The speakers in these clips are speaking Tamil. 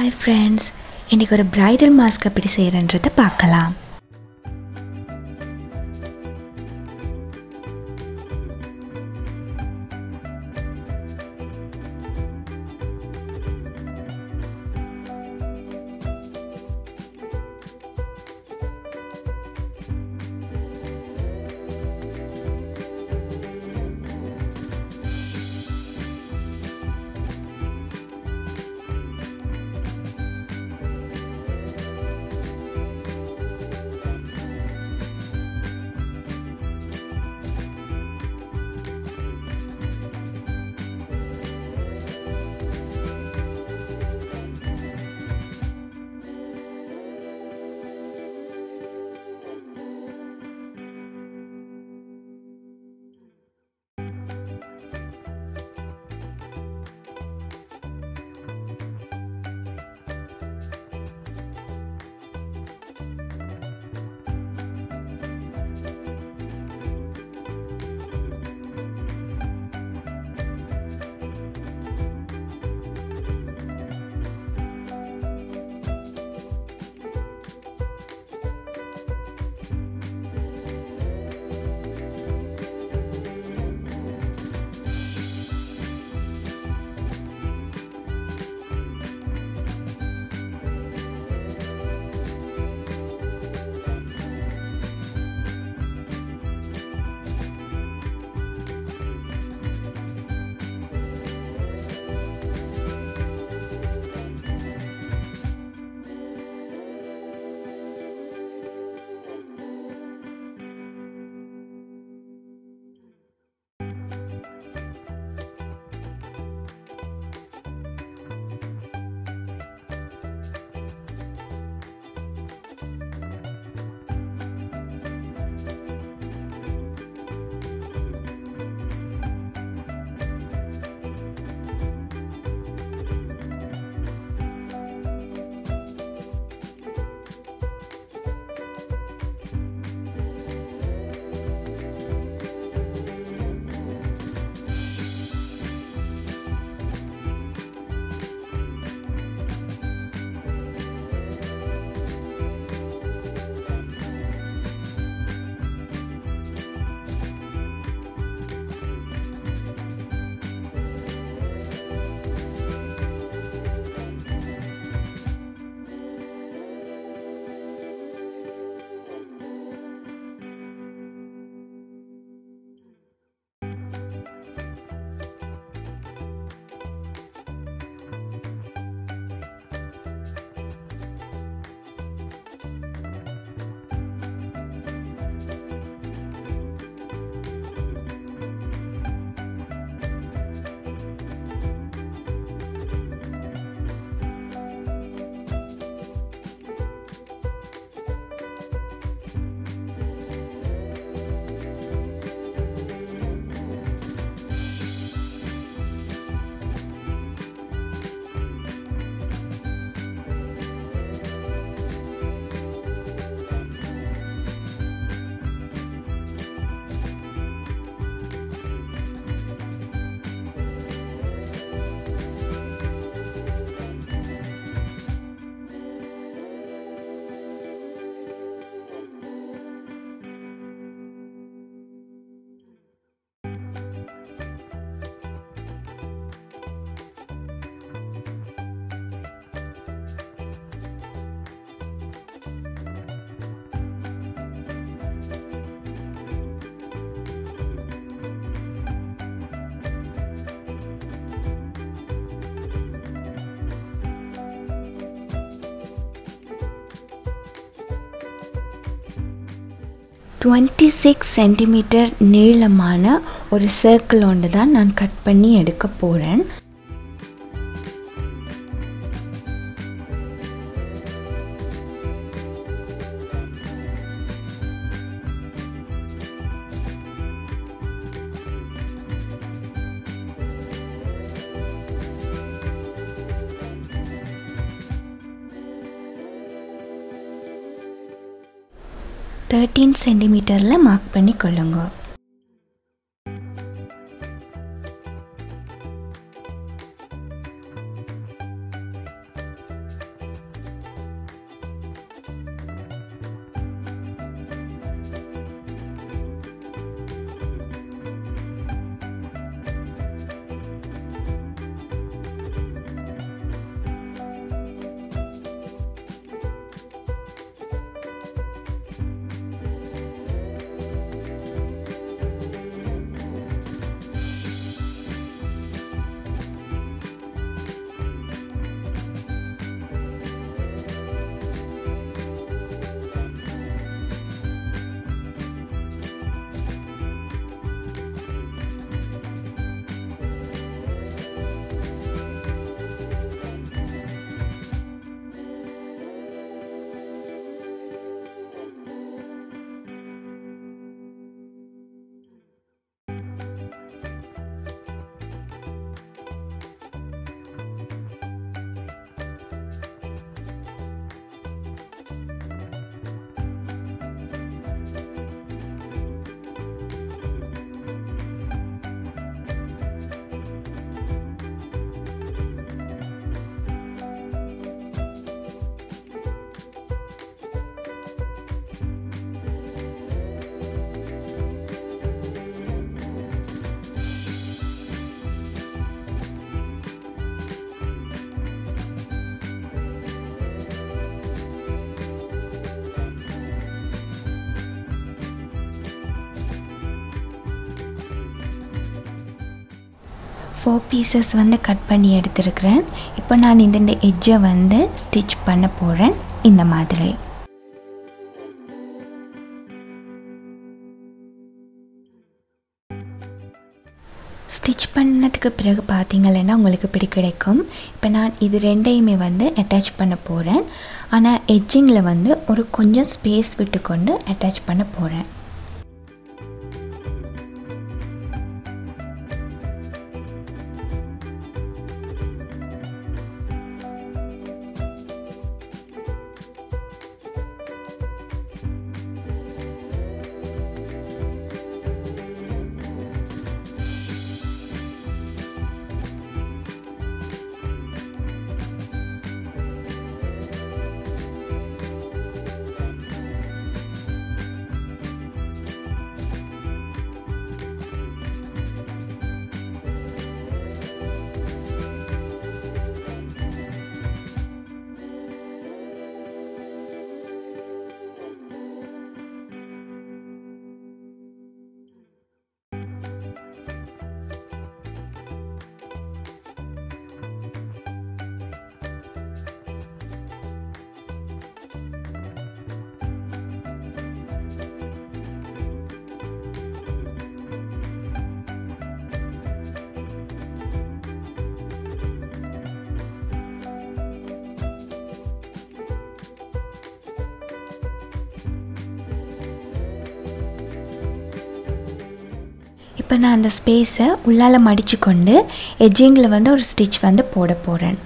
Hi friends, I have a bridal mask. Centimeter நீளமான ஒரு circle ஒன்று தான் நான் கட் பண்ணி எடுக்க போறேன். centimeter la mark panni kollunga. 4 pieces வந்து கட் பண்ணி எடுத்துக்கிறேன். இப்போ நான் இந்த எட்ஜை வந்து ஸ்டிட்ச் பண்ண போறேன் இந்த மாதிரி. ஸ்டிட்ச் பண்ணதுக்கு பிறகு பாத்தீங்கன்னா உங்களுக்கு பிடி கிடைக்கும். இப்போ நான் இது ரெண்டையுமே வந்து அட்டாச் பண்ண போறேன். ஆனா எட்ஜிங்ல வந்து ஒரு கொஞ்சம் ஸ்பேஸ் விட்டு கொண்டு அட்டாச் பண்ண போறேன். இப்போ நான் அந்த ஸ்பேஸை உள்ளால மடிச்சு கொண்டு எட்ஜிங்கில் வந்து ஒரு ஸ்டிச் வந்து போட போகிறேன்.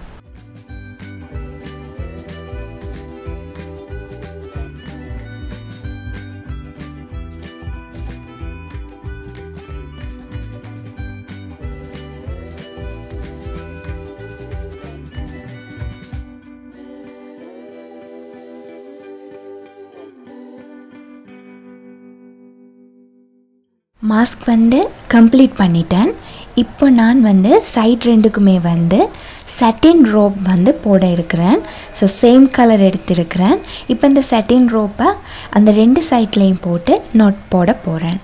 மாஸ்க் வந்து கம்ப்ளீட் பண்ணிட்டேன். இப்போ நான் வந்து சைட் ரெண்டுக்குமே வந்து சட்டின் ரோப் வந்து போட இருக்கிறேன். ஸோ சேம் கலர் எடுத்துருக்கிறேன். இப்போ இந்த சட்டின் ரோப்பை அந்த ரெண்டு சைட்லேயும் போட்டு நாட் போட போகிறேன்.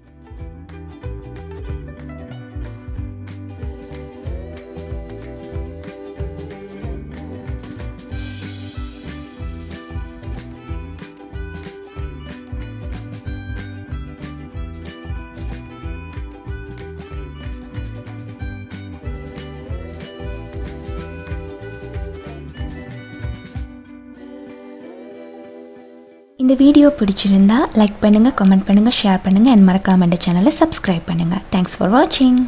இந்த வீடியோ பிடிச்சிருந்தா லைக் பண்ணுங்க, கமெண்ட் பண்ணுங்க, ஷேர் பண்ணுங்க and மறக்காம இந்த சேனலை சப்ஸ்கிரைப் பண்ணுங்க. Thanks for watching.